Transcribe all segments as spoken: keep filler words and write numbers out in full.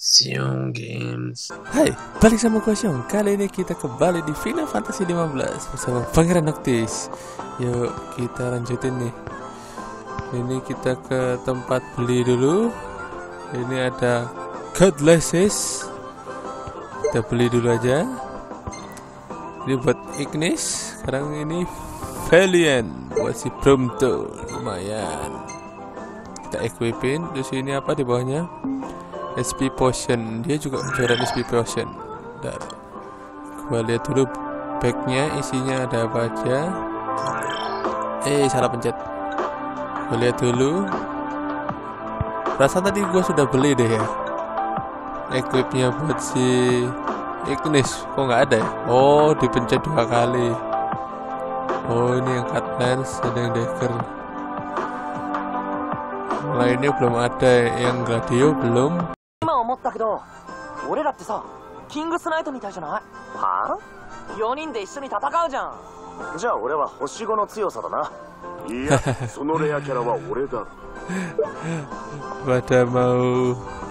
Siong Games Hai, balik sama gue Siong. Kali ini kita kembali di Final Fantasy lima belas bersama Pangeran Noktis. Yuk, kita lanjutin nih. Ini kita ke tempat beli dulu. Ini ada God Lashes. Kita beli dulu aja. Ini buat Ignis. Sekarang ini Valiant buat si Brumto. Lumayan. Kita equipin. Terus ini apa di bawahnya? S P potion, dia juga mencoret S P potion. Bentar, gua lihat dulu bagnya isinya ada apa aja. Eh salah pencet. Gua lihat dulu. Perasaan tadi gua sudah beli deh ya. Equipnya buat si Ignis, kok nggak ada ya? Oh dipencet dua kali. Oh ini yang cut lens, ada yang dagger. Lainnya belum ada, yang radio belum. Kings Knight pada mau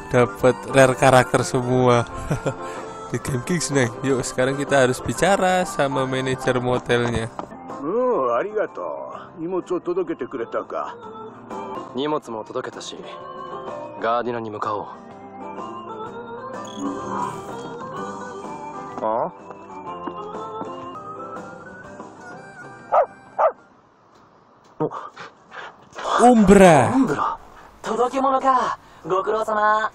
dapat rare karakter semua di game Kings Knight. Yuk sekarang kita harus bicara sama manajer motelnya. Oh, arigato. Nimotsu todokete kureta ka? Nimotsu mo todoketa shi. Gardener ni mukau. Oh? Umbra. Umbra. Todokemono ka. Gokurou sama.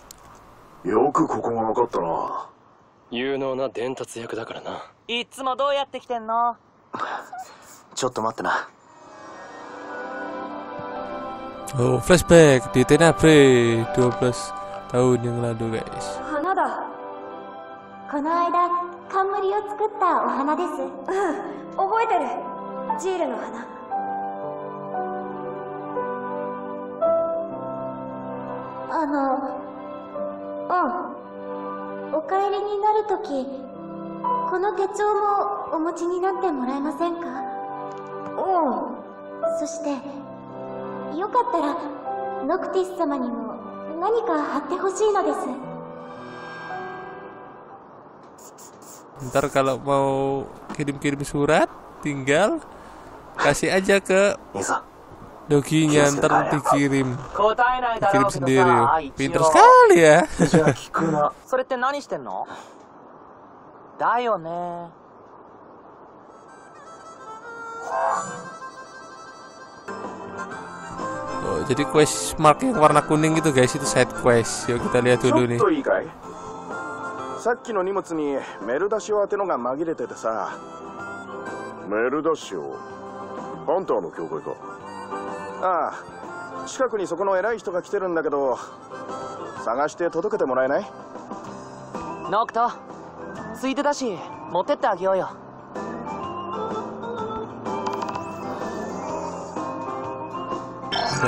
Yoku koko ga wakatta na. Yūnou na dentatsu yaku da kara na. Itsumo dou yatte kiten no? Oh, flashback di Tenebrae dua belas tahun yang lalu, guys. Hana そして Ntar kalau mau kirim-kirim surat tinggal kasih aja ke doginya, ntar dikirim dikirim sendiri. Pinter sekali ya. Oh, jadi quest mark yang warna kuning itu guys, itu side quest. Yuk kita lihat dulu nih. Kita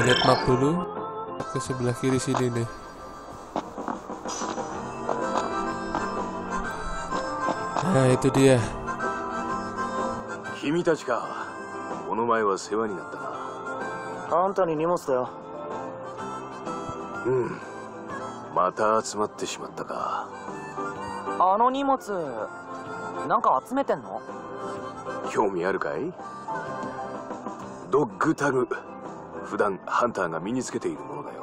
lihat map dulu ke sebelah kiri sini nih. Nah itu dia. Dog tag. 普段ハンターが身につけているものだよ。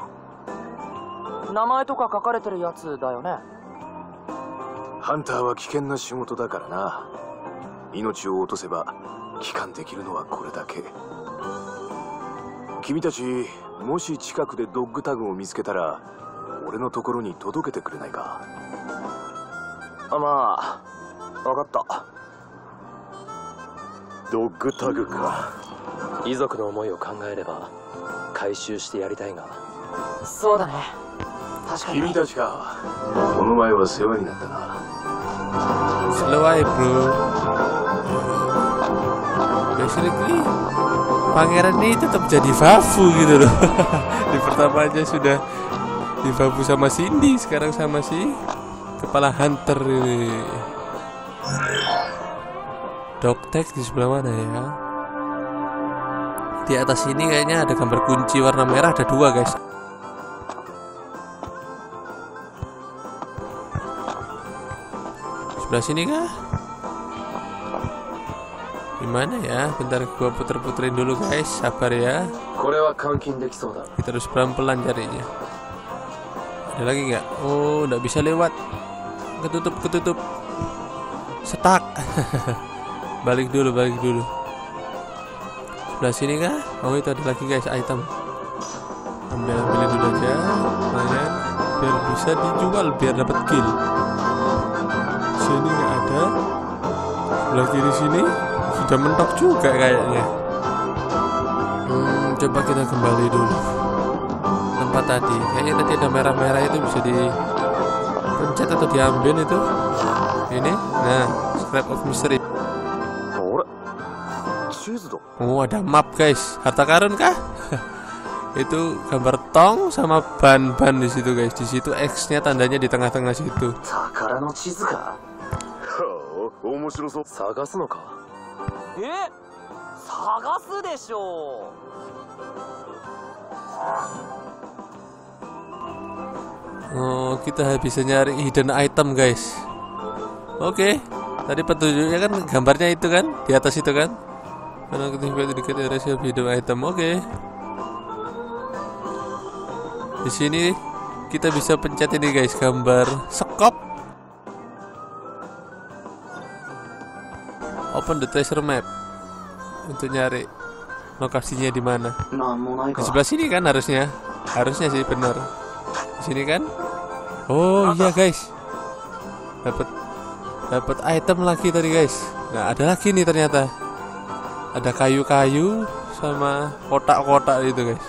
名前とか書かれてるやつだよね。ハンターは危険な仕事だからな。命を落とせば帰還できるのはこれだけ。君たちもし近くでドッグタグを見つけたら俺のところに届けてくれないか。あ、まあ、わかった。ドッグタグか。遺族の思いを考えれば 回収してやりたいが。そうだね。確かに。君たちか。この前は世話になったな。Selawai bro. Basically, pangeran ini tetap jadi vavu gitu loh. Di pertama aja sudah di vavu sama Cindy, sekarang sama si kepala hunter ini. Dogtex di sebelah mana ya? Di atas ini kayaknya ada gambar kunci warna merah, ada dua guys. Sebelah sini kah? Gimana ya? Bentar gua puter-puterin dulu guys, sabar ya. Kita harus pelan-pelan carinya. Ada lagi nggak? Oh, nggak bisa lewat. Ketutup, ketutup. Setak. Balik dulu, balik dulu. Sebelah sini kah? Oh, itu ada lagi guys, item. Ambil, ambilin dulu aja. Kalian biar bisa dijual, biar dapat kill. Sini nggak ada. Sebelah kiri sini sudah mentok juga kayaknya. Hmm, coba kita kembali dulu. Tempat tadi, kayaknya tadi ada merah-merah itu bisa dipencet atau diambil itu. Ini, nah, scrap of mystery. Oh, ada map guys. Harta karun kah? Itu gambar tong sama ban-ban di situ guys. Di situ X-nya tandanya di tengah-tengah situ. Oh, kita bisa nyari hidden item guys. Oke, okay. Tadi petunjuknya kan gambarnya itu kan, di atas itu kan. Karena ketika dekat area siap hidden item, oke. Okay. Di sini kita bisa pencet ini guys, gambar sekop. Open the treasure map untuk nyari lokasinya di mana. Di sebelah sini kan harusnya, harusnya sih benar. Di sini kan? Oh iya guys, dapat dapat item lagi tadi guys. Nah ada lagi nih ternyata. Ada kayu-kayu sama kotak-kotak gitu guys.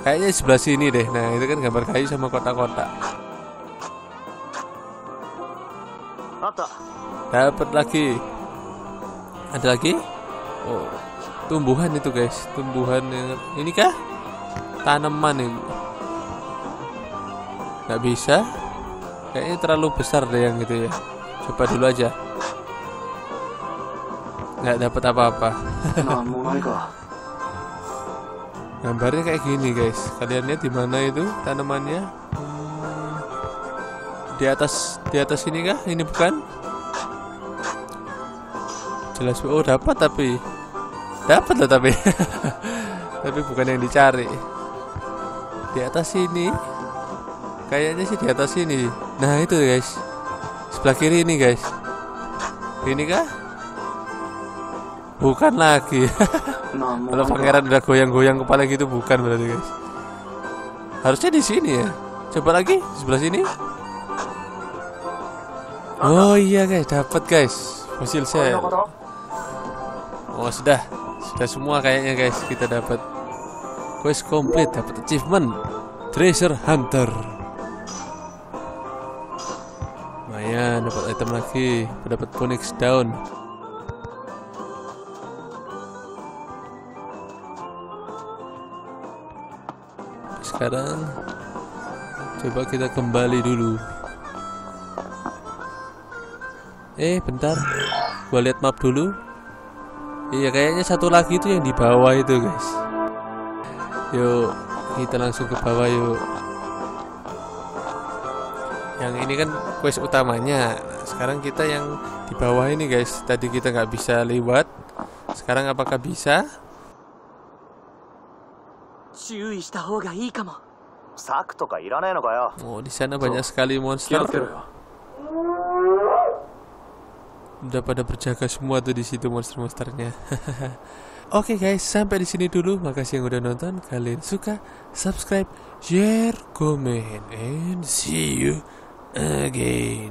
Kayaknya sebelah sini deh. Nah itu kan gambar kayu sama kotak-kotak. Dapat lagi. Ada lagi? Oh, tumbuhan itu guys. Tumbuhan yang ini kah? Tanaman ini. Nggak bisa. Kayaknya terlalu besar deh yang itu ya. Coba dulu aja. Nggak dapat apa-apa. Gambarnya kayak gini guys. Kalian lihat di mana itu tanamannya? Hmm, di atas, di atas ini kah? Ini bukan? Jelas. Oh dapat tapi, dapat lah tapi, tapi bukan yang dicari. Di atas sini, kayaknya sih di atas sini. Nah itu guys, sebelah kiri ini guys. Ini kah? Bukan lagi. Kalau pangeran udah goyang-goyang kepala gitu bukan berarti guys. Harusnya di sini ya. Coba lagi sebelah sini. Oh iya guys, dapat guys. Fosil saya. Oh sudah, sudah semua kayaknya guys kita dapat. Quest complete, dapat achievement treasure hunter. Lumayan, dapat item lagi, dapat phoenix down. Sekarang coba kita kembali dulu. Eh bentar, gua lihat map dulu. Iya kayaknya satu lagi itu yang di bawah itu guys. Yuk kita langsung ke bawah yuk. Yang ini kan quest utamanya. Sekarang kita yang di bawah ini guys. Tadi kita nggak bisa lewat. Sekarang apakah bisa? Oh, di sana banyak sekali monster. Udah pada berjaga semua tuh di situ monster-monsternya. Oke okay guys, sampai di sini dulu. Makasih yang udah nonton. Kalian suka, subscribe, share, comment, and see you again.